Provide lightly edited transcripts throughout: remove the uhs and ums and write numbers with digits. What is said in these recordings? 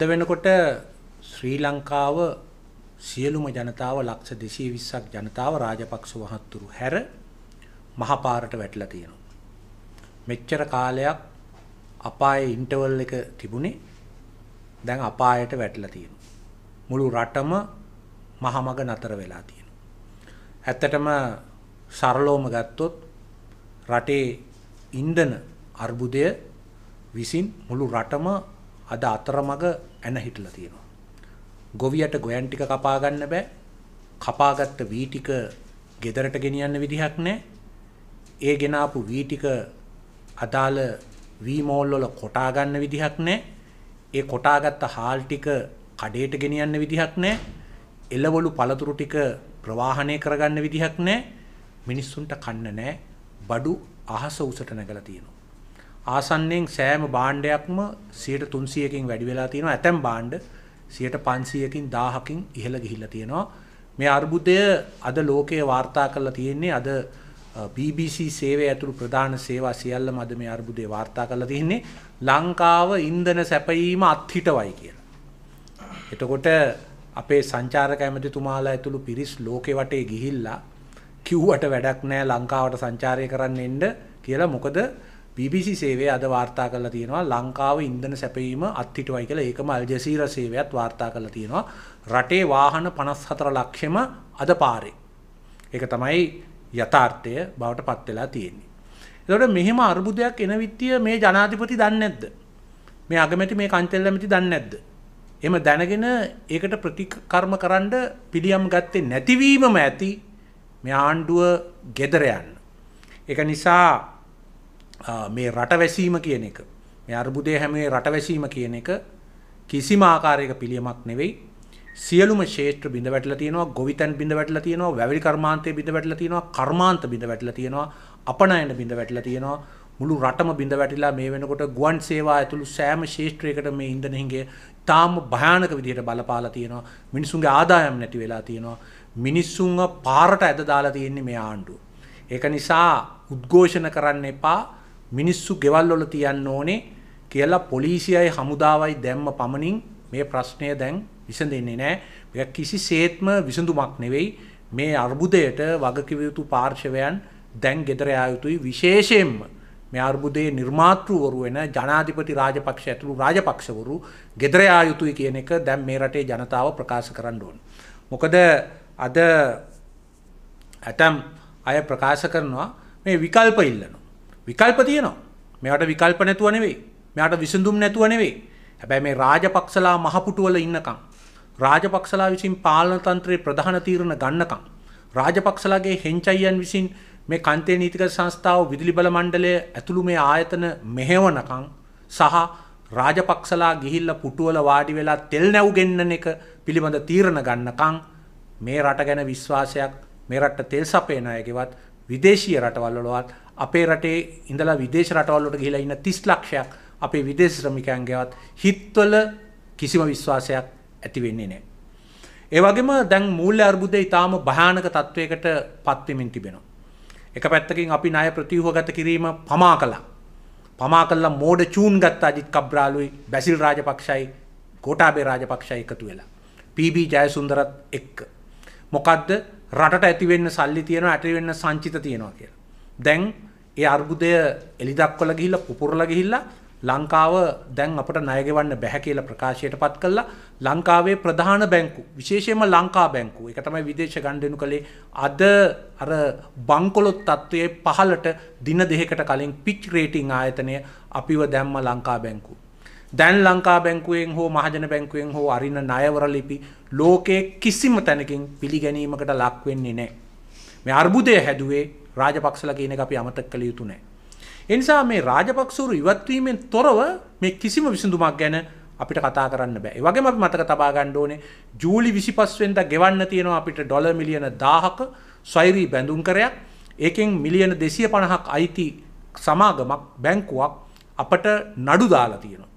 අද වෙනකොට ශ්‍රී ලංකාව සියලුම ජනතාව ලක්ෂ 220ක් ජනතාව රාජපක්ෂ වහත්තුරු හැර මහපාරට වැටලා තියෙනවා. මෙච්චර කාලයක් අපායේ ඉන්ටර්වල් එක තිබුණේ දැන් අපායට වැටලා තියෙනවා. මුළු රටම මහමග නතර වෙලා තියෙනවා. ඇත්තටම සරලවම ගත්තොත් රටේ ඉන්ධන අර්බුදය විසින් මුළු රටම අද අතරමඟ ඇන හිටලා තියෙනවා. ගොවියට ගොයන් ටික කපා ගන්න බෑ. කපාගත්ත වී ටික ගෙදරට ගෙනියන්න විදිහක් නැහැ. ඒ ගෙනාපු වී ටික අදාළ වී මෝල් වල කොටා ගන්න විදිහක් නැහැ. ඒ කොටාගත්ත හාල් ටික කඩේට ගෙනියන්න විදිහක් නැහැ. එළවලු පළතුරු ටික ප්‍රවාහණය කරගන්න විදිහක් නැහැ. මිනිස්සුන්ට කන්න නැහැ. බඩු අහස උසට නැගලා තියෙනවා. ආසන්නෙන් සෑම භාණ්ඩයක්ම 300කින් වැඩි වෙලා තියෙනවා. ඇතැම් භාණ්ඩ 500කින් 1000කින් ඉහළ ගිහිල්ලා තියෙනවා. මේ අර්බුදය අද ලෝකයේ වාර්තා කරලා තියෙන්නේ. අද BBC සේවය ඇතුළු ප්‍රධාන සේවා සියල්ලම අද මේ අර්බුදේ වාර්තා කරලා තියෙන්නේ ලංකාව ඉන්ධන සැපයීම අත්හිටවයි කියලා. එතකොට අපේ සංචාරක ඇමතිතුමාලා ඇතුළු පිරිස් ලෝකේ වටේ ගිහිල්ලා කිව්වට වැඩක් නැහැ ලංකාවට සංචාරය කරන්න එන්න කියලා. මොකද BBC සේවය අද වාර්තා කරලා තියෙනවා ලංකාව ඉන්ධන සැපයීම අත්හිටුවයි කියලා. ඒකම අල් ජසීරා සේවයත් වාර්තා කරලා තියෙනවා. රටේ වාහන 54 ලක්ෂෙම අද පාරේ. ඒක තමයි යථාර්ථය බවට පත් වෙලා තියෙන්නේ. ඒතකොට මෙහෙම අර්බුදයක් එන විත්තිය මේ ජනාධිපති දන්නේ නැද්ද? මේ අගමැති මේ කන්තෙල් ඇමති දන්නේ නැද්ද? එහෙම දැනගෙන ඒකට ප්‍රතිකර්ම කරන්න පිළියම් ගත්තේ නැතිවීමම ඇති මේ ආණ්ඩුව ගෙදර යන්න. ඒක නිසා මේ රටවැසීම කියන එක මේ අර්බුදයේ හැම රටවැසීම කියන එක කිසිම ආකාරයක පිළියමක් නෙවෙයි. සියලුම ශේත්‍ර බිඳ වැටලා තියෙනවා. ගොවිතැන් බිඳ වැටලා තියෙනවා. වැවිලි කර්මාන්තයේ බිඳ වැටලා තියෙනවා. කර්මාන්ත බිඳ වැටලා තියෙනවා. අපනයන බිඳ වැටලා තියෙනවා. මුළු රටම බිඳ වැටිලා මේ වෙනකොට ගුවන් සේවා ඇතුළු සෑම ශේත්‍රයකට මේ ඉන්ධන හිඟය තාම භයානක විදිහට බලපාලා තියෙනවා. මිනිසුන්ගේ ආදායම් නැති වෙලා තියෙනවා. මිනිසුන්ව පාරට ඇද දාලා තියෙන්නේ මේ ආණ්ඩුව. ඒක නිසා උද්ඝෝෂණ කරන්න එපා. මිනිස්සු ගෙවල් වල තියන්න ඕනේ කියලා පොලිසියයි හමුදාවයි දැම්ම පමණින් මේ ප්‍රශ්නය දැන් විසඳෙන්නේ නැහැ. මේක කිසිසේත්ම විසඳුමක් නෙවෙයි. මේ අර්බුදයට වගකිව යුතු පාර්ශවයන් දැන් ගෙදර යා යුතුයි. විශේෂයෙන්ම මේ අර්බුදයේ නිර්මාතෘවරු වෙන ජනාධිපති රාජපක්ෂ ඇතුළු රාජපක්ෂවරු ගෙදර යා යුතුයි කියන එක දැන් මේ රටේ ජනතාව ප්‍රකාශ කරන්න ඕනේ. මොකද අද ඇතම් අය ප්‍රකාශ කරනවා මේ විකල්ප ඉල්ලනවා. විකල්ප තියෙනවා. මෙයාට විකල්ප නැතුව නෙවෙයි. මෙයාට විසඳුම් නැතුව නෙවෙයි. හැබැයි මේ රාජපක්ෂලා මහපුටුවල ඉන්නකම් රාජපක්ෂලා විසින් පාලන තන්ත්‍රයේ ප්‍රධාන තීරණ ගන්නකම් රාජපක්ෂලාගේ හෙන්චයියන් විසින් මේ කන්තේ නීතිගත සංස්ථාව විදුලි බල මණ්ඩලය ඇතුළු මේ ආයතන මෙහෙවනකම් සහ රාජපක්ෂලා ගිහිල්ලා පුටුවල වාඩි වෙලා තෙල් නැව් ගෙන්නන එක පිළිබඳ තීරණ ගන්නකම් මේ රට ගැන විශ්වාසයක් මේ රටට තෙල් සපයන අයගේවත් විදේශීය රටවල් වලවත් අපේ රටේ ඉඳලා විදේශ රටවල් වලට ගිහිලා ඉන්න 30 ලක්ෂයක් අපේ විදේශ ශ්‍රමිකයන්ගේවත් හිත්වල කිසිම විශ්වාසයක් ඇති වෙන්නේ නැහැ. ඒ වගේම දැන් මූල්‍ය අර්බුදය ඊටාම භයානක තත්වයකට පත් වෙමින් තිබෙනවා. එක පැත්තකින් අපි ණය ප්‍රතිව්‍යුහගත කිරීම පමා කළා. පමා කළා මෝඩ චූන් ගත්ත අජිත් කබ්‍රාලුයි බැසිල් රාජපක්ෂයි ගෝඨාභය රාජපක්ෂයි එකතු වෙලා. PB ජයසුන්දරත් එක්ක. මොකද්ද රටට ඇති වෙන්න සල්ලි තියෙනවා ඇති වෙන්න සංචිත තියෙනවා කියලා. දැන් ඒ අර්බුදය එලිදක්වල ගිහිල්ලා පුපුරලා ගිහිල්ලා ලංකාව දැන් අපට ණය ගෙවන්න බැහැ කියලා ප්‍රකාශයටපත් කළා. ලංකාවේ ප්‍රධාන බැංකු විශේෂයෙන්ම ලංකා බැංකුව ඒක තමයි විදේශ ගනුදෙනු කලේ අද අර බංකොලොත් තත්වයේ පහළට දින දෙකකට කලින් පිච් රේටින් ආයතනය අපිව දැම්ම ලංකා බැංකුව. දැන් ලංකා බැංකුවෙන් හෝ මහජන බැංකුවෙන් හෝ අරින ණයවර ලිපි ලෝකයේ කිසිම තැනකින් පිළිගැනීමකට ලක් වෙන්නේ නැහැ. මේ අර්බුදය හැදුවේ රාජපක්ෂලා කියන එක අපි අමතක කළ යුතු නැහැ. ඒ නිසා මේ රාජපක්ෂවරු ඉවත් වීමෙන් තොරව මේ කිසිම විසඳුමක් ගැන අපිට කතා කරන්න බෑ. ඒ වගේම අපි මතක තබා ගන්න ඕනේ ජූලි 25 වෙනිදා ගෙවන්න තියෙනවා අපිට ඩොලර් මිලියන 1000ක සොයරි බැඳුම් කරයක්. ඒකෙන් මිලියන 250ක් අයිති සමාගමක් බැංකුවක් අපට නඩු දාලා තියෙනවා.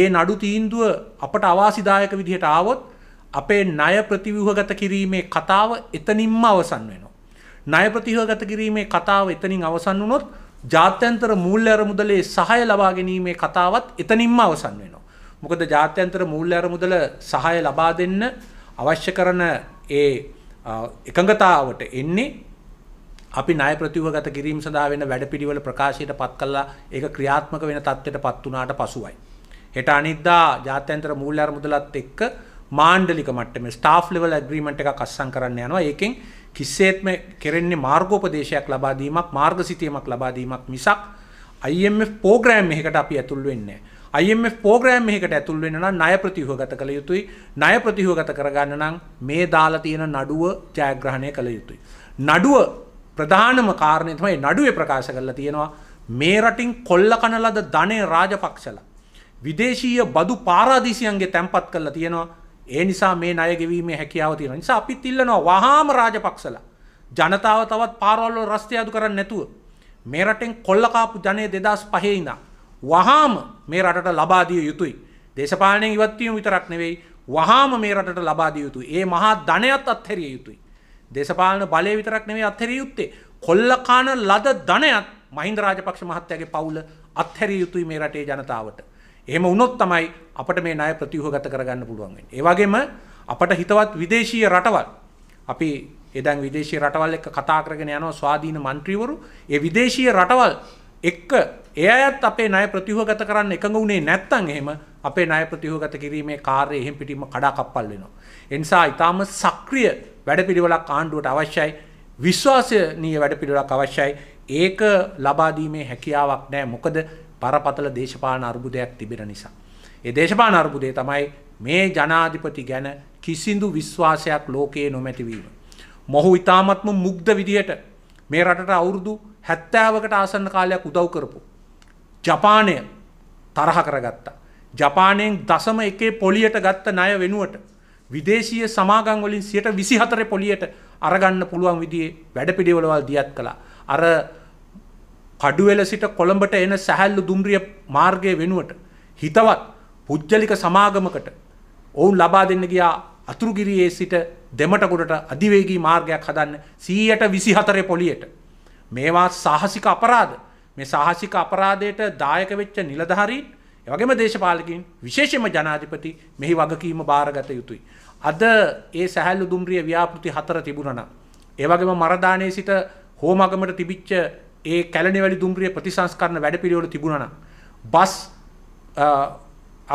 ඒ නඩු තීන්දුව අපට අවාසිදායක විදිහට ආවොත් අපේ ණය ප්‍රතිව්‍යුහගත කිරීමේ කතාව එතනින්ම අවසන් වෙනවා. ණය ප්‍රතිව්‍යුහගත කිරීමේ කතාව එතනින් අවසන් වුණොත් ජාත්‍යන්තර මූල්‍ය අරමුදලේ සහාය ලබා ගැනීමේ කතාවත් එතනින්ම අවසන් වෙනවා. මොකද ජාත්‍යන්තර මූල්‍ය මුදල සහාය ලබා දෙන්න අවශ්‍ය කරන ඒ එකඟතාවට එන්නේ අපි ණය ප්‍රතිවගත කිරීම සඳහා වෙන වැඩපිළිවෙල ප්‍රකාශයට පත් කළා ඒක ක්‍රියාත්මක වෙන තත්ත්වයට පත් වුණාට පසුයි හෙට අනිද්දා ජාත්‍යන්තර මූල්‍ය මුදලත් එක්ක මාණ්ඩලික මට්ටමේ ස්ටාෆ් ලෙවල් ඇග්‍රීමන්ට් එකක් අත්සන් කරන්න යනවා ඒකෙන් කිසිසේත්ම කෙරෙන්නේ මාර්ගෝපදේශයක් ලබා දීමක් මාර්ගසිතියමක් ලබා දීමක් මිසක් IMF ප්‍රෝග්‍රෑම් එකකට අපි ඇතුල් වෙන්නේ නැහැ IMF ප්‍රෝග්‍රෑම් එකකට ඇතුල් වෙන්න නම් ණය ප්‍රතිව්‍යුහගත කළ යුතුයි ණය ප්‍රතිව්‍යුහගත කරගන්න නම් මේ දාලා තියෙන නඩුව ජයග්‍රහණය කළ යුතුයි නඩුව ප්‍රධානම කාරණේ තමයි නඩුවේ ප්‍රකාශ කරලා තියෙනවා මේ රටින් කොල්ල කන ලද ධනේ රාජපක්ෂලා විදේශීය බදු පාරාදීසයන්ගේ තැන්පත් කරලා තියෙනවා ඒ නිසා මේ ණය ගෙවීමේ හැකියාව තියෙන නිසා අපිත් ඉල්ලනවා වහාම රාජපක්ෂලා ජනතාව තවත් පාරවල් වල රස්තිය අඩු කරන්නේ නැතුව මේ රටෙන් කොල්ල කාපු ධනේ 2005 ඉඳන් වහාම මේ රටට ලබා දිය යුතුයි දේශපාලනයෙන් ඉවත් වීම විතරක් නෙවෙයි වහාම මේ රටට ලබා දිය යුතුයි මේ මහා ධනයත් අත්හැරිය යුතුයි දේශපාලන බලය විතරක් නෙවෙයි අත්හැරිය යුත්තේ කොල්ලකාන ලද ධනයත් මහින්ද රාජපක්ෂ මහත්තයාගේ පවුල අත්හැරිය යුතුයි මේ රටේ ජනතාවට එහෙම වුණොත් තමයි අපිට මේ ණය ප්‍රතිව්‍යුහගත කරගන්න පුළුවන් වෙන්නේ ඒ වගේම අපට හිතවත් විදේශීය රටවල් අපි එදන් විදේශීය රටවල් එක්ක කතා කරගෙන යනවා ස්වාධීන മന്ത്രിවරු ඒ විදේශීය රටවල් එක්ක ඒ අයත් අපේ ණය ප්‍රතිව්‍යුහගත කරන්න එකඟ වුණේ නැත්නම් එහෙම අපේ ණය ප්‍රතිව්‍යුහගත කිරීමේ කාර්යය එහෙම් පිටින්ම කඩාකප්පල් වෙනවා. ඒ නිසා ඊටාම සක්‍රීය වැඩපිළිවෙලක් ආණ්ඩුවට අවශ්‍යයි. විශ්වාසනීය වැඩපිළිවෙලක් අවශ්‍යයි. ඒක ලබා දීමේ හැකියාවක් නැහැ. මොකද පරපතල දේශපාලන අර්බුදයක් තිබෙන නිසා. ඒ දේශපාලන අර්බුදය තමයි මේ ජනාධිපති ගැන කිසිදු විශ්වාසයක් ලෝකයේ නොමැති වීම. මොහු ඊටාමත්ම මුග්ධ විදියට මේ රටට අවුරුදු 70කට ආසන්න කාලයක් උදව් කරපු ජපානය තරහ කරගත්තා. ජපානයෙන් 0.1 පොලියට ගත්ත ණය වෙනුවට විදේශීය සමාගම් වලින් 24 පොලියට අරගන්න පුළුවන් විදිහේ වැඩපිළිවෙළවල් දියත් කළා. අර කඩුවෙල සිට කොළඹට එන සැහැල්ලු දුම්රිය මාර්ගයේ වෙනුවට හිතවත් පුජ්‍යලික සමාගමකට ඔවුන් ලබා දෙන්න ගියා අතුරුගිරියේ සිට දෙමටගොඩට අධිවේගී මාර්ගයක් හදන්න 124 පොලියට. මේවා සාහසික අපරාධ. මේ සාහසික අපරාධයට දායක වෙච්ච නිලධාරීන් ඒ වගේම දේශපාලකින් විශේෂයෙන්ම ජනාධිපති මෙහි වගකීම බාරගත යුතුයි. අද ඒ සැහැල්ලු දුම්රිය ව්‍යාපෘති 4 තිබුණා නම් ඒ වගේම මරදානයේ සිට හෝමාගමට තිබිච්ච ඒ කැලණිවැලි දුම්රිය ප්‍රතිසංස්කරණ වැඩපිළිවෙල තිබුණා නම් බස්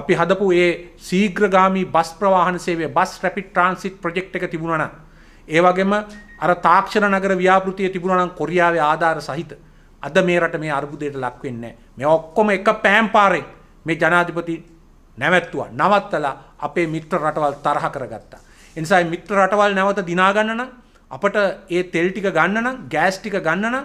අපි හදපු ඒ ශීඝ්‍රගාමී බස් ප්‍රවාහන සේවය බස් රැපිඩ් ට්‍රාන්සිට් ප්‍රොජෙක්ට් එක තිබුණා නම් ඒ වගේම අර තාක්ෂණ නගර ව්‍යාපෘතිය තිබුණා නම් කොරියාවේ ආධාර සහිත අද මේ රට මේ අර්බුදයට ලක් වෙන්නේ නැහැ. මේ ඔක්කොම එක පෑම් පාරේ මේ ජනාධිපති නැවැත්තුවා. නවත්තලා අපේ මිත්‍ර රටවල් තරහ කරගත්තා. ඒ නිසා මිත්‍ර රටවල් නැවත දිනා ගන්න නම් අපට ඒ තෙල් ටික ගන්න නම් ගෑස් ටික ගන්න නම්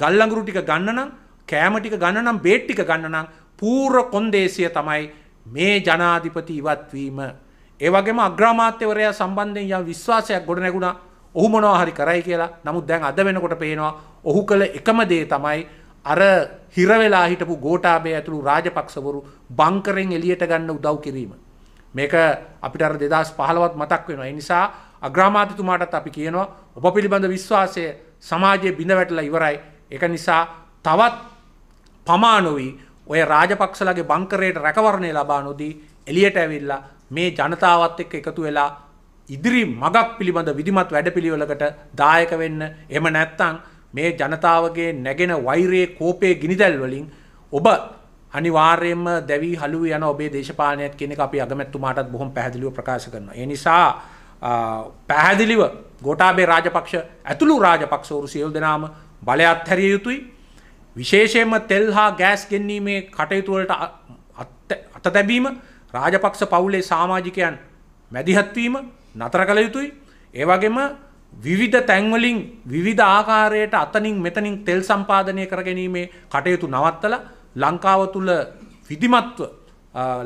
ගල් ලඟුරු ටික ගන්න නම් කෑම ටික ගන්න නම් බේට් ටික ගන්න නම් පූර්ව කොන්දේසිය තමයි මේ ජනාධිපති ඉවත් වීම. ඒ වගේම අග්‍රාමාත්‍යවරයා සම්බන්ධයෙන් යම් විශ්වාසයක් ගොඩ නැගුණා. ඔහු මොනවා හරි කරයි කියලා. නමුත් දැන් අද වෙනකොට පේනවා ඔහු කළ එකම දේ තමයි අර හිර වෙලා හිටපු ගෝඨාභය ඇතුළු රාජපක්ෂවරු බංකරෙන් එළියට ගන්න උදව් කිරීම. මේක අපිට අර 2015ත් මතක් වෙනවා. ඒ නිසා අග්‍රාමාත්‍යතුමාටත් අපි කියනවා ඔබ පිළිබඳ විශ්වාසය සමාජයේ බිඳ වැටලා ඉවරයි. ඒක නිසා තවත් පමානොවි ඔය රාජපක්ෂලාගේ බංකරයට රැකවරණය ලබා නොදී එළියට ඇවිල්ලා මේ ජනතාවත් එක්ක එකතු වෙලා ඉදිරි මගක් පිළිබඳ විධිමත් වැඩපිළිවෙලකට දායක වෙන්න එහෙම නැත්නම් මේ ජනතාවගේ නැගෙන වෛරයේ කෝපයේ ගිනිදැල් වලින් ඔබ අනිවාර්යයෙන්ම දැවි හලුව යන ඔබේ දේශපාලනයත් කියන එක අපි අගමැතිතුමාටත් බොහොම පැහැදිලිව ප්‍රකාශ කරනවා. ඒ නිසා පැහැදිලිව ගෝඨාභය රාජපක්ෂ ඇතුළු රාජපක්ෂවරු සියලු දෙනාම බලය අත්හැරිය යුතුයි. විශේෂයෙන්ම තෙල් හා ගෑස් ගෙන්වීමේ කටයුතු වලට අත දැබීම රාජපක්ෂ පවුලේ සමාජිකයන් මැදිහත් වීම නතර කළ යුතුයි. ඒ වගේම විවිධ තැන්වලින් විවිධ ආකාරයට අතනින් මෙතනින් තෙල් සම්පාදනය කර ගැනීමේ කටයුතු නවත්තලා ලංකාව තුල විධිමත්ව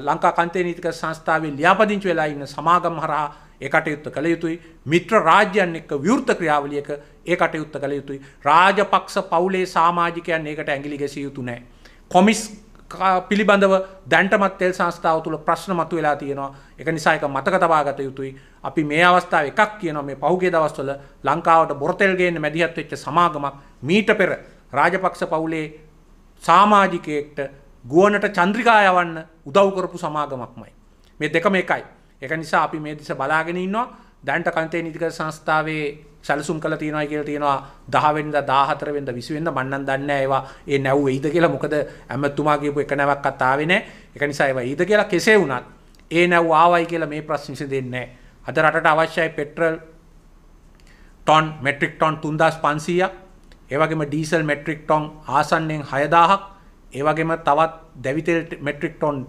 ලංකා කන්තේ නීතික සංස්ථාවේ ලියාපදිංචි වෙලා ඉන්න සමාගම් හරහා ඒ කටයුත්ත කළ යුතුයි. මිත්‍ර රාජ්‍යයන් එක්ක විවෘත ක්‍රියාවලියක ඒ කටයුත්ත කළ යුතුයි. රාජපක්ෂ පවුලේ සමාජිකයන් ඒකට ඇඟිලි ගැසිය යුතු නැහැ. කොමිස් පිළිබඳව දැන්ටමත් තෙල් සංස්ථාව තුළ ප්‍රශ්න මතුවලා තියෙනවා. ඒක නිසා ඒක මතක තබා ගත යුතුයි. අපි මේ අවස්ථාවේ එකක් කියනවා මේ පහුගිය දවස්වල ලංකාවට බොර තෙල් ගේන්න මැදිහත් වෙච්ච සමාගමක් මීට පෙර රාජපක්ෂ පවුලේ සමාජිකයෙක්ට ගුවනට චන්ද්‍රිකා යවන්න උදව් කරපු සමාගමක්මයි. මේ දෙකම එකයි. ඒක නිසා අපි මේ දිස බලාගෙන ඉන්නවා. දැන්ට කන්තේ නීතිගත සංස්ථාවේ සැලසුම් කළා තියෙනවා කියලා තියෙනවා 10 වෙනිදා 14 වෙනිදා 20 වෙනිදා මන් නම් දන්නේ නැහැ ඒවා ඒ නැව් වෙයිද කියලා. මොකද ඇමතුමා කියපු එක නැවක්වත් ආවේ නැහැ. ඒක නිසා ඒවා ඊද කියලා කෙසේ වුණත් ඒ නැව් ආවයි කියලා මේ ප්‍රශ්න විසඳෙන්නේ නැහැ. අද රටට අවශ්‍යයි පෙට්‍රල් टॉन मेट्रिक टॉन 3500ක් ඒ වගේම ඩීසල් මෙට්‍රික් ටොන් ආසන්නෙන් 6000ක් ඒ වගේම තවත් දැවිතෙල් මෙට්‍රික් ටොන්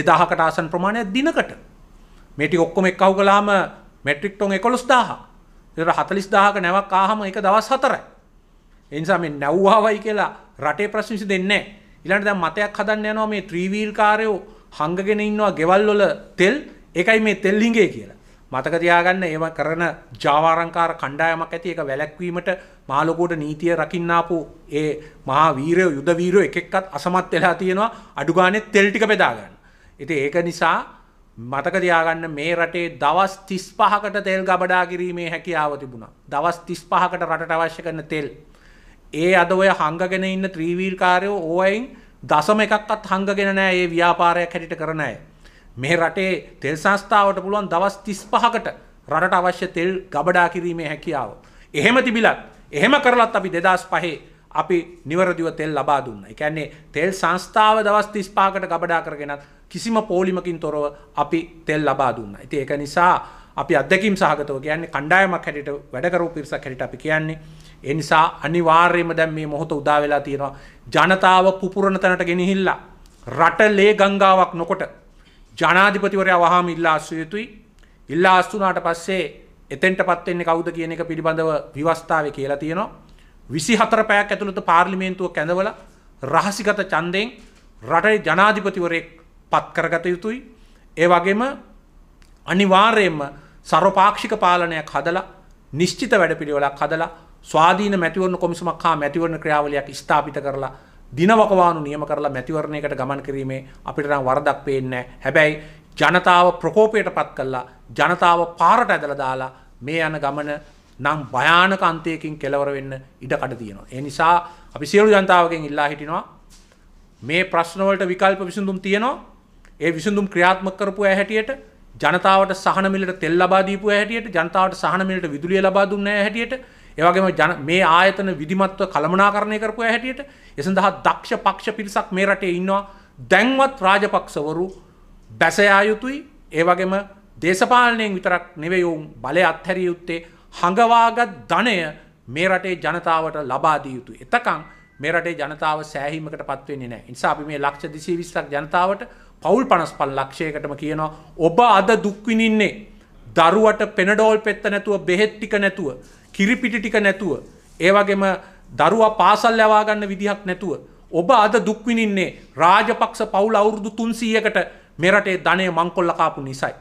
2000කට ආසන්න ප්‍රමාණයක් දිනකට මේ ටික ඔක්කොම එකහුව ගලාම මෙට්‍රික් ටොන් 11000ක් ඒතර 40000ක නැවක් ආවම ඒක දවස් 4යි ඒ නිසා මේ නැව්වවයි කියලා රටේ ප්‍රශ්න විසඳෙන්නේ නැහැ ඊළඟට දැන් මතයක් හදන්න යනවා මේ ත්‍රී වීල් කාර්යෝ හංගගෙන ඉන්නවා ගෙවල් වල තෙල් ඒකයි මේ තෙල් හිඟේ කියලා මතක තියාගන්න ඒව කරන ජාවාරංකාර කණ්ඩායමක් ඇති ඒක වැළැක්වීමට මහ ලෝකෝට නීතිය රකින්න ආපු ඒ මහා වීරයෝ යුද වීරයෝ එක එක්කත් අසමත් වෙලා තියෙනවා අඩු ගානේ තෙල් ටික බෙදා ගන්න. ඉතින් ඒක නිසා මතක තියාගන්න මේ රටේ දවස් 35කට තෙල් ගබඩා කිරීමේ හැකියාව තිබුණා. දවස් 35කට රටට අවශ්‍ය කරන තෙල්. ඒ අද ඔය හංගගෙන ඉන්න ත්‍රී වීල් කාර්යෝ ඕවයින් දශම එකක්වත් හංගගෙන නැහැ මේ ව්‍යාපාරයක් හැටියට කරන අය. මේ රටේ තෙල් සංස්ථාවට පුළුවන් දවස් 35කට රටට අවශ්‍ය තෙල් ගබඩා කිරීමේ හැකියාව. එහෙම තිබිලත් එහෙම කරලත් අපි 2005 අපි නිවැරදිව තෙල් ලබා දුන්නා. ඒ කියන්නේ තෙල් සංස්ථාව දවස් 35කට ගබඩා කරගෙනත් කිසිම පෝලිමකින් තොරව අපි තෙල් ලබා දුන්නා. ඉතින් ඒක නිසා අපි අධ්‍යක්ීම් සහගතව කියන්නේ කණ්ඩායමක් හැටියට වැඩ කරපු පිරිසක් හැටියට අපි කියන්නේ. ඒ නිසා අනිවාර්යයෙන්ම දැන් මේ මොහොත උදා වෙලා තියෙනවා. ජනතාව පුපුරන තැනට ගෙනihinලා රට ලේ ගංගාවක් නොකොට ජනාධිපතිවරයා වහාම ඉල්ලාසු යුතුයි ඉල්ලාසුනාට පස්සේ එතෙන්ටපත් වෙන්නේ කවුද කියන එක පිළිබඳව විවස්ථාවේ කියලා තියෙනවා 24 පැයක් ඇතුළත පාර්ලිමේන්තුව කැඳවලා රහසිගත ඡන්දයෙන් රටේ ජනාධිපතිවරයෙක් පත් කරගත යුතුයි ඒ වගේම අනිවාර්යයෙන්ම ਸਰවපාක්ෂික පාලනයක් හදලා නිශ්චිත වැඩපිළිවෙලක් හදලා ස්වාධීන මැතිවරණ කොමිසමක් හා මැතිවරණ ක්‍රියාවලියක් ස්ථාපිත කරලා දිනවකවානු නියම කරලා මැතිවරණයකට ගමන් කිරීමේ අපිට නම් වරදක් පේන්නේ නැහැ. හැබැයි ජනතාව ප්‍රකෝපයටපත් කළා ජනතාව පාරට ඇදලා දාලා මේ යන ගමන නම් භයානක අන්තයකින් කෙලවර වෙන්න ඉඩ කඩ තියෙනවා. ඒ නිසා අපි සියලු ජනතාවගෙන් ඉල්ලා හිටිනවා මේ ප්‍රශ්න වලට විකල්ප විසඳුම් තියෙනවා. ඒ විසඳුම් ක්‍රියාත්මක කරපු අය හැටියට ජනතාවට සහන මිලට තෙල් ලබා දීපු අය හැටියට ජනතාවට සහන මිලට විදුලිය ලබා දුන්න අය හැටියට ඒ වගේම මේ ආයතන විධිමත්ව කළමනාකරණය කරපු අය හැටියට ඒ සඳහා දක්ෂ පක්ෂ පිරිසක් මේ රටේ ඉන්නවා දැන්වත් රාජපක්ෂවරු බැසයා යුතුයි ඒ වගේම දේශපාලනයෙන් විතරක් නෙවෙයි උන් බලය අත්හැරිය යුත්තේ හඟවාගත් ධනය මේ රටේ ජනතාවට ලබා දිය යුතුයි. එතකන් මේ රටේ ජනතාව සෑහීමකටපත් වෙන්නේ නැහැ. ඒ නිසා අපි මේ ලක්ෂ 220ක් ජනතාවට පවුල් 55 ලක්ෂයකටම කියනවා ඔබ අද දුක් විඳින්නේ දරුවට පෙනඩෝල් පෙත්ත නැතුව බෙහෙත් ටික නැතුව කිරිපිටි ටික නැතුව ඒ වගේම දරුවා පාසල් යවා ගන්න විදිහක් නැතුව ඔබ අද දුක් විඳින්නේ රාජපක්ෂ පවුල අවුරුදු 300කට මේ රටේ ධනය මංකොල්ල කාපු නිසායි.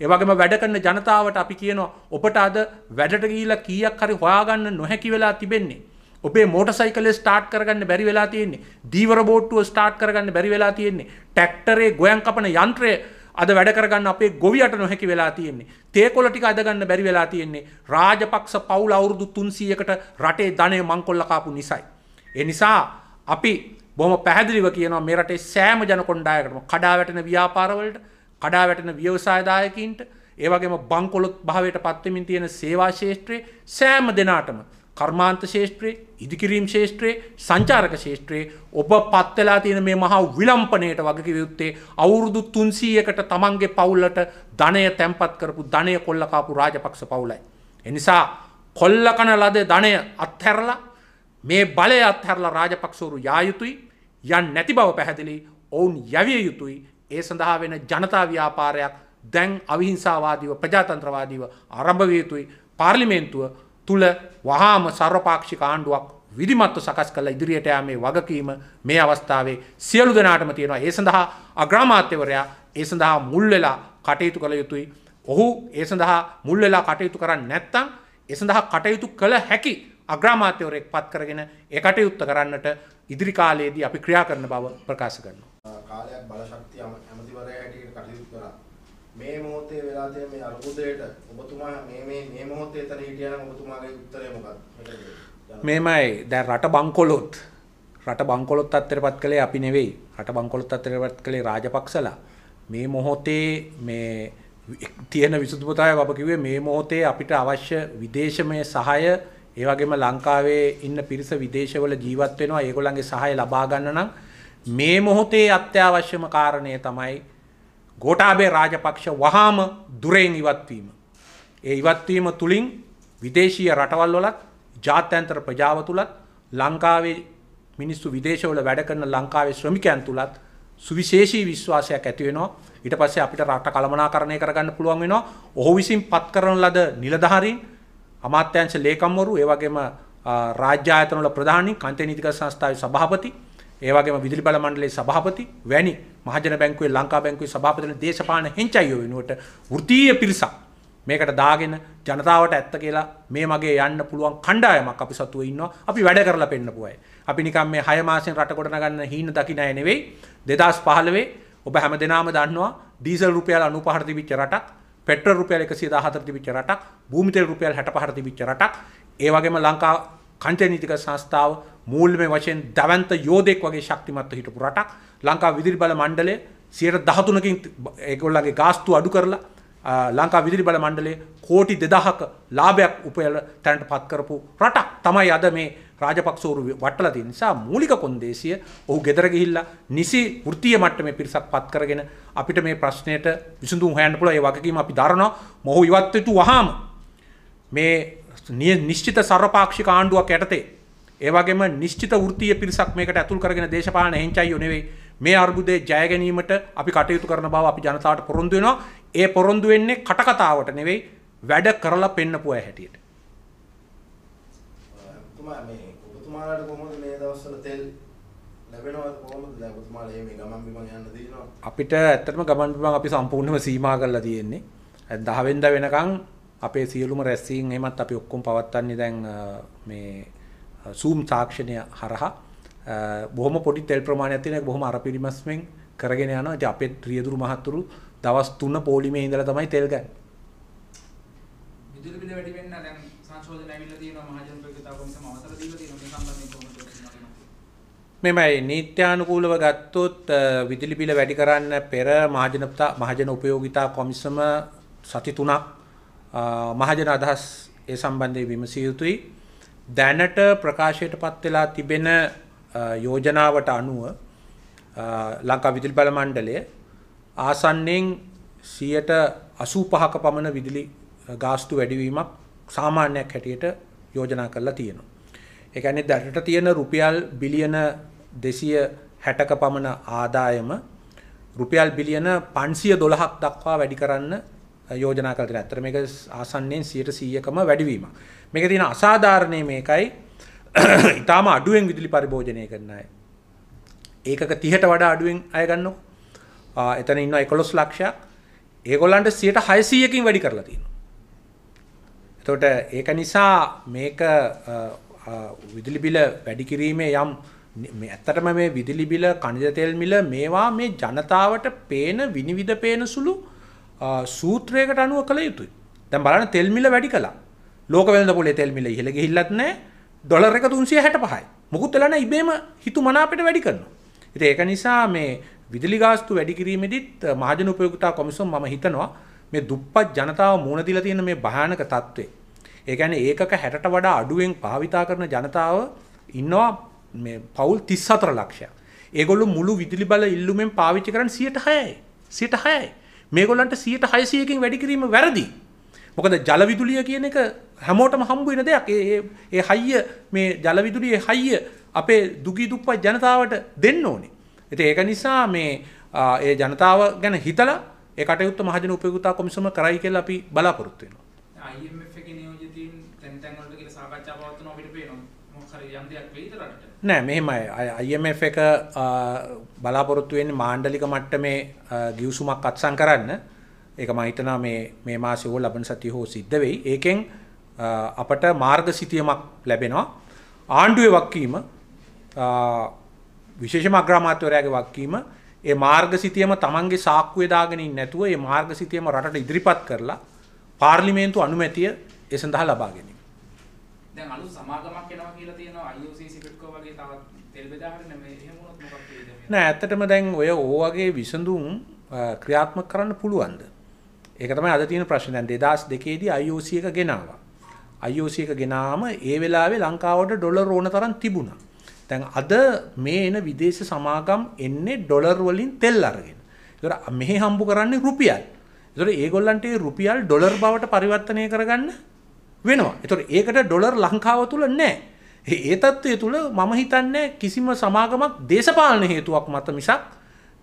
ඒ වගේම වැඩ කරන ජනතාවට අපි කියනවා ඔබට අද වැඩට ගිහිලා කීයක් හරි හොයාගන්න නොහැකි වෙලා තිබෙන්නේ. ඔබේ මෝටර් සයිකලේ ස්ටාර්ට් කරගන්න බැරි වෙලා තියෙන්නේ. දීවර බෝට්ටුව ස්ටාර්ට් කරගන්න බැරි වෙලා තියෙන්නේ. ට්‍රැක්ටරේ ගොයන් කපන යන්ත්‍රය අද වැඩ කරගන්න අපේ ගොවියට නොහැකි වෙලා තියෙන්නේ. තේකොළ ටික අද ගන්න බැරි වෙලා තියෙන්නේ. රාජපක්ෂ පවුල අවුරුදු 300කට රටේ ධනය මංකොල්ල කාපු නිසායි. ඒ නිසා අපි බොහොම පැහැදිලිව කියනවා මේ රටේ සෑම ජන කොණ්ඩායකටම කඩා වැටෙන ව්‍යාපාරවලට, කඩා වැටෙන ව්‍යවසායදායකින්ට, ඒ වගේම බංකොලොත් භාවයට පත් වෙමින් තියෙන සේවා ශාස්ත්‍රයේ සෑම දෙනාටම කර්මාන්ත ශාස්ත්‍රයේ, ඉදිකිරීම් ශාස්ත්‍රයේ, සංචාරක ශාස්ත්‍රයේ ඔබ පත් වෙලා තියෙන මේ මහා විලම්පණයට වගකිව යුත්තේ අවුරුදු 300කට තමන්ගේ පවුලට ධනය තැන්පත් කරපු ධනය කොල්ල කාපු රාජපක්ෂ පවුලයි. ඒ නිසා කොල්ල කන ලද ධනය අත්හැරලා මේ බලය අත්හැරලා රාජපක්ෂවරු යා යුතුයි. යන් නැති බව පැහැදිලි. ඔවුන් යවිය යුතුයි. ඒ සඳහා වෙන ජනතා ව්‍යාපාරයක් දැන් අවිහිංසාවාදීව ප්‍රජාතන්ත්‍රවාදීව ආරම්භ විය යුතුයි. පාර්ලිමේන්තුව තුල වහාම සර්වපාක්ෂික ආණ්ඩුවක් විධිමත්ව සකස් කළ ඉදිරියට යාමේ වගකීම මේ අවස්ථාවේ සියලු දෙනාටම තියෙනවා. ඒ සඳහා අග්‍රාමාත්‍යවරයා ඒ සඳහා මුල් වෙලා කටයුතු කළ යුතුයි. ඔහු ඒ සඳහා මුල් වෙලා කටයුතු කරන්නේ නැත්නම් ඒ සඳහා කටයුතු කළ හැකි අග්‍රාමාත්‍යවරයෙක් පත් කරගෙන ඒ කටයුත්ත කරන්නට ඉදිරි කාලයේදී අපි ක්‍රියා කරන බව ප්‍රකාශ කරනවා. කාලයක් බලශක්තිය ඇමතිවරයා හැටියට කටයුතු කරා. මේ මොහොතේ වෙලා තියෙන මේ අරුබුදයට ඔබතුමා මේ මොහොතේ එතන හිටියා නම් ඔබතුමාගේ උත්තරය මොකක්ද? මේමයි දැන් රට බංකොලොත් තත්ත්වයටපත් කළේ අපි නෙවෙයි. රට බංකොලොත් තත්ත්වයටපත් කළේ රාජපක්ෂලා. मे मोहते मे तेन विशुद्धताय बाबा किवे मे मोहते අපිට අවශ්‍ය විදේශමය සහාය ඒ වගේම ලංකාවේ ඉන්න පිරිස විදේශවල ජීවත් වෙනවා ඒගොල්ලන්ගේ සහාය ලබා ගන්න නම් මේ මොහොතේ අත්‍යවශ්‍යම කාරණේ තමයි ගෝඨාභය රාජපක්ෂ වහාම දුරෙන් ඉවත් වීම. ඒ ඉවත් වීම තුලින් විදේශීය රටවල් වලත් ජාත්‍යන්තර ප්‍රජාව තුලත් ලංකාවේ මිනිස්සු විදේශවල වැඩ කරන ලංකාවේ ශ්‍රමිකයන් තුලත් සුවිශේෂී විශ්වාසයක් ඇති වෙනවා. ඊට පස්සේ අපිට රට කළමනාකරණය කරගන්න පුළුවන් වෙනවා. ඔහු විසින් පත් කරන ලද නිලධාරීන්, අමාත්‍යාංශ ලේකම්වරු, ඒ වගේම රාජ්‍ය ආයතන වල ප්‍රධානී, කන්තේ නීතිගත සංස්ථාවේ සභාපති, ඒ වගේම විදුලි බල මණ්ඩලයේ සභාපති වැනි මහජන බැංකුවේ, ලංකා බැංකුවේ සභාපතිතුමා, දේශපාලන හෙංචයියෝ වෙනුවට වෘත්තීය පිරිසක් මේකට දාගෙන ජනතාවට ඇත්ත කියලා මේ මගේ යන්න පුළුවන් කණ්ඩායමක් අපි සතුව ඉන්නවා. අපි වැඩ කරලා පෙන්නපු අය. අපි නිකම් මේ 6 මාසෙන් රට ගොඩ නගන්න හීන දකින්න අය නෙවෙයි. 2015 ඔබ හැමදෙනාම දන්නවා ඩීසල් රුපියල් 95ට තිබිච්ච රටක්, පෙට්‍රල් රුපියල් 114ට තිබිච්ච රටක්, භූමි තෙල් රුපියල් 65ට තිබිච්ච රටක්. ඒ වගේම ලංකා කන්තේ නීතිගත සංස්ථාව මූල්‍යමය වශයෙන් දවන්ත යෝධෙක් වගේ ශක්තිමත් හිටපු රටක්. ලංකා විදුලි බල මණ්ඩලය 13%කින් ඒගොල්ලන්ගේ ගාස්තු අඩු කරලා ලංකා විදුලි බල මණ්ඩලයේ කෝටි 2000ක ලාභයක් උපයලා තැනට පත් කරපු රටක් තමයි අද මේ රාජපක්ෂවරු වටලා තියෙන නිසා මූලික කොන්දේසිය ඔහු ගෙදර ගිහිල්ලා නිසි වෘත්තීය මට්ටමේ පිරිසක් පත් කරගෙන අපිට මේ ප්‍රශ්නෙට විසඳුම් හොයන්න පුළුවන්. ඒ වගකීම අපි දරනවා. මොහු ඉවත් වෙතු වහාම මේ නිශ්චිත සර්වපාක්ෂික ආණ්ඩුවක් යටතේ ඒ වගේම නිශ්චිත වෘත්තීය පිරිසක් මේකට ඇතුල් කරගෙන දේශපාලන හෙංචයියෝ නෙවෙයි මේ අර්බුදේ ජය ගැනීමට අපි කටයුතු කරන බව අපි ජනතාවට පොරොන්දු වෙනවා. ඒ පොරොන්දු වෙන්නේ කටකතාවට නෙවෙයි, වැඩ කරලා පෙන්නපු අය හැටියට. අපිට ඇත්තටම ගමන් බිමන් අපි සම්පූර්ණයෙන්ම සීමා කරලා තියෙන්නේ. 10 වෙනිදා වෙනකන් අපේ සියලුම රැස්වීම් එහෙමත් අපි ඔක්කොම පවත්වන්නේ දැන් මේ Zoom තාක්ෂණය හරහා. බොහොම පොඩි තෙල් ප්‍රමාණයක් තියෙන එක බොහොම අරපිරිමස්මෙන් කරගෙන යනවා. ඉතින් අපේ රියදුරු මහතුරු දවස් 3 පොලිමේ ඉඳලා තමයි තෙල් ගන්නේ. විදුලි බිල වැඩි වෙන්න දැන් සංශෝධන ඇවිල්ලා තියෙනවා මහජන ප්‍රතිපත්තිය කොමිසම අවසර දීලා තියෙනවා මේ සම්බන්ධයෙන් කොහොමද කියන්නේ. මේමයි නීත්‍යානුකූලව ගත්තොත් විදුලි බිල වැඩි කරන්න පෙර මහජන උපයෝගිතා කොමිසම සති 3ක් මහජන අදහස් ඒ සම්බන්ධයෙන් විමසිය යුතුයි. දැනට ප්‍රකාශයටපත් වෙලා තිබෙන යෝජනාවට අනුව ලංකා විදුලි බල මණ්ඩලය ආසන්නෙන් 85%ක පමණ විදුලි ගාස්තු වැඩිවීමක් සාමාන්‍යයක් හැටියට යෝජනා කරලා තියෙනවා. ඒ කියන්නේ දැනට තියෙන රුපියල් බිලියන 260ක පමණ ආදායම රුපියල් බිලියන 512ක් දක්වා වැඩි කරන්න යෝජනා කරලා තියෙනවා. අතර මේක ආසන්නෙන් 100%කම වැඩිවීමක්. මේකේ තියෙන අසාධාරණේ මේකයි ඉතාලම අඩුවෙන් විදුලි පරිභෝජනය කරන අය. ඒකක 30ට වඩා අඩුවෙන් අය ගන්නකො. එතන ඉන්නවා 11 ලක්ෂයක්. ඒගොල්ලන්ට 600%කින් වැඩි කරලා තියෙනවා. එතකොට ඒක නිසා මේක විදුලි බිල වැඩි කිරීමේ යම් මේ ඇත්තටම මේ විදුලි බිල, කණිජ තෙල් මිල මේවා මේ ජනතාවට පේන විනිවිද පේන සුළු සූත්‍රයකට අනුව කළ යුතුයි. දැන් බලන්න තෙල් මිල වැඩි කළා. ලෝක වෙළඳ පොලේ තෙල් මිල ඉහළ ගිහිල්ලත් නැහැ. ඩොලර් එක 365යි. මොකුත් වෙලා නැහැ. ඉබේම හිතුමනාපෙට වැඩි කරනවා. ඉතින් ඒක නිසා මේ විදුලි ගාස්තු වැඩි කිරීමේදීත් මහජන උපයෝගිතා කොමිසම මම හිතනවා මේ දුප්පත් ජනතාව මුණ දීලා තියෙන මේ භයානක තත්ත්වේ. ඒ කියන්නේ ඒකක 60ට වඩා අඩුවෙන් භාවිතා කරන ජනතාව ඉන්නවා මේ පවුල් 34 ලක්ෂයක්. ඒගොල්ලෝ මුළු විදුලි බල ඉල්ලුමෙන් පාවිච්චි කරන්නේ 106යි. 106යි. මේගොල්ලන්ට 600%කින් වැඩි කිරීම වැරදි. මොකද ජල විදුලිය කියන එක හැමෝටම හම්බ වෙන දෙයක්. ඒ හයිය මේ ජල විදුලියේ හයිය අපේ දුගී දුප්පත් ජනතාවට දෙන්න ඕනේ. ඉතින් ඒක නිසා මේ ඒ ජනතාව ගැන හිතලා ඒ කටයුත්ත මහජන උපයෝගිතා කොමිසම කරයි කියලා අපි බලාපොරොත්තු වෙනවා. IMF එකේ නියෝජිතින් තැන් තැන් වලට කියලා සාකච්ඡා පවත්වනවා අපිට පේනවා. මොකක් හරි යම් දෙයක් වෙයිද රටට? නෑ මෙහෙමයි. IMF එක බලාපොරොත්තු වෙන්නේ මාණ්ඩලික මට්ටමේ ගිවිසුමක් අත්සන් කරන්න. ඒක මම හිතනවා මේ මාසේ හෝ ලබන සතිය හෝ සිද්ධ වෙයි. ඒකෙන් අපට මාර්ගසිතියමක් ලැබෙනවා. ආණ්ඩුවේ වක්කීම විශේෂම අග්‍රාමාත්‍යවරයාගේ වක්කීම ඒ මාර්ගසිතියම තමන්ගේ සාක්කුවේ දාගෙන ඉන්නේ නැතුව ඒ මාර්ගසිතියම රටට ඉදිරිපත් කරලා පාර්ලිමේන්තු අනුමැතිය ඒ සඳහා ලබා ගැනීම. දැන් අලුත් සමාගමක් එනවා කියලා තියෙනවා IOC සිපෙට්කෝ වගේ තවත් තෙල් බෙදා හරින මේ එහෙම වුණොත් මොකක්ද වෙන්නේ? නෑ ඇත්තටම දැන් ඔය වගේ විසඳුම් ක්‍රියාත්මක කරන්න පුළුවන්ද? ඒක තමයි අද තියෙන ප්‍රශ්නේ. දැන් 2002 දී IOC එක ගෙනාවා. IOC එක ගෙනාම ඒ වෙලාවේ ලංකාවට ඩොලර් ඕන තරම් තිබුණා. දැන් අද මේ එන විදේශ සමාගම් එන්නේ ඩොලර් වලින් තෙල් අරගෙන. ඒතර මෙහි හම්බු කරන්නේ රුපියල්. ඒතර ඒගොල්ලන්ට ඒ රුපියල් ඩොලර් බවට පරිවර්තනය කරගන්න වෙනවා. ඒතර ඒකට ඩොලර් ලංකාව තුල නැහැ. ඒ තත්ත්වය තුල මම හිතන්නේ කිසිම සමාගමක් දේශපාලන හේතුවක් මත මිසක්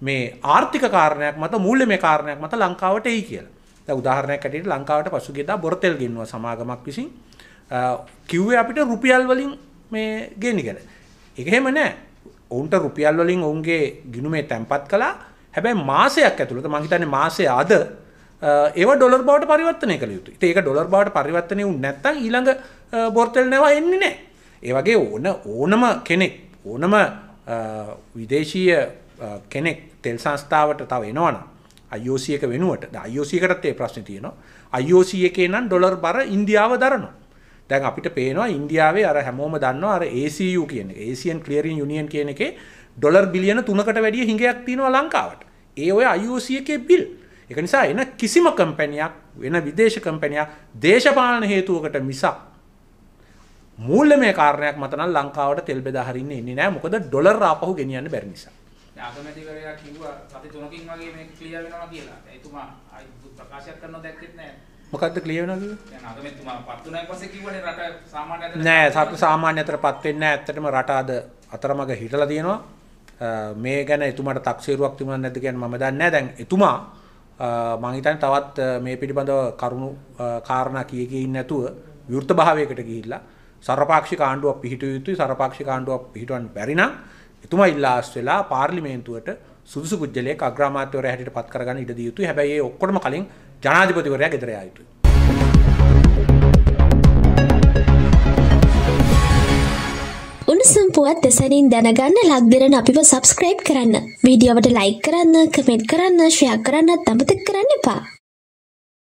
මේ ආර්ථික කාරණයක් මත මූල්‍යමය කාරණයක් මත ලංකාවට එයි කියලා. දැන් උදාහරණයක් ඇටියට ලංකාවට පසුගියදා බොරතෙල් ගෙන්නුවා සමාගමක් විසින්. කිව්වේ අපිට රුපියල් වලින් මේ ගෙනිගෙන. ඒක එහෙම නෑ. ඔවුන්ට රුපියල් වලින් ඔවුන්ගේ ගිණුමේ තැම්පත් කළා. හැබැයි මාසයක් ඇතුළත මම හිතන්නේ මාසයේ අද ඒව ඩොලර් බවට පරිවර්තනය කළ යුතුයි. ඉතින් ඒක ඩොලර් බවට පරිවර්තනය වුනේ නැත්නම් ඊළඟ බොරතෙල් නැවා එන්නේ නෑ. ඒ වගේ ඕනම කෙනෙක් ඕනම විදේශීය කෙනෙක් තෙල් සංස්ථාවට තව එනවනම් IOC එක වෙනුවට දැන් IOC එකටත් ඒ ප්‍රශ්නේ තියෙනවා. IOC එකේ නම් ඩොලර් බර ඉන්දියාව දරනවා. දැන් අපිට පේනවා ඉන්දියාවේ අර හැමෝම දන්නවා අර ACU කියන එක Asian Clearing Union කියන එකේ ඩොලර් බිලියන 3කට වැඩිය හිඟයක් තියෙනවා ලංකාවට. ඒ ඔය IOC එකේ බිල්. ඒක නිසා එන කිසිම කම්පැනියක් වෙන විදේශ කම්පැනියක් දේශපාලන හේතුවකට මිසක් මූල්‍යමය කාරණයක් මත නම් ලංකාවට තෙල් බෙදා හරින්නේ නැහැ. මොකද ඩොලර් ආපහු ගෙනියන්න බැරි නිසා. ආගමැතිවරයා කිව්වා අපි 3කින් වගේ මේක ක්ලියර් වෙනවා කියලා. එතුමා ප්‍රකාශයක් කරනව දැක්කෙත් නැහැ. මොකද්ද ක්ලියර් වෙනවා කියන්නේ? දැන් ආගමැතිතුමා පත් වුණායින් පස්සේ කිව්වනේ රට සාමාන්‍ය අතර නෑ, සතු සාමාන්‍ය අතරපත් වෙන්නේ නැහැ. ඇත්තටම රට අද අතරමඟ හිටලා තියෙනවා. මේ ගැන එතුමාට තක්සේරුවක් තිබුණා නැද්ද කියන්නේ මම දන්නේ නැහැ. දැන් එතුමා මම හිතන්නේ තවත් මේ පිළිබඳව කරුණු කාරණා කීකේ ඉන්නේ නැතුව විවෘත භාවයකට ගිහිල්ලා සරපාක්ෂික ආණ්ඩුවක් පිහිටුව යුතුයි. සරපාක්ෂික ආණ්ඩුවක් පිහිටවන්න බැරි නම් එතුමා ඉල්ලාස් වෙලා පාර්ලිමේන්තුවට සුදුසු පුජ්‍යලයක අග්‍රාමාත්‍යවරයා හැටියට පත් කරගන්න ඉඩ දිය යුතුයි. හැබැයි ඒ ඔක්කොටම කලින් ජනාධිපතිවරයා ගෙදර යා යුතුයි. උණුසුම් පුවත් දෙසනින් දැනගන්න ලක්දිරණ අපිව subscribe කරන්න. වීඩියෝවට like කරන්න, comment කරන්න, share කරන්නත් අමතක කරන්න එපා.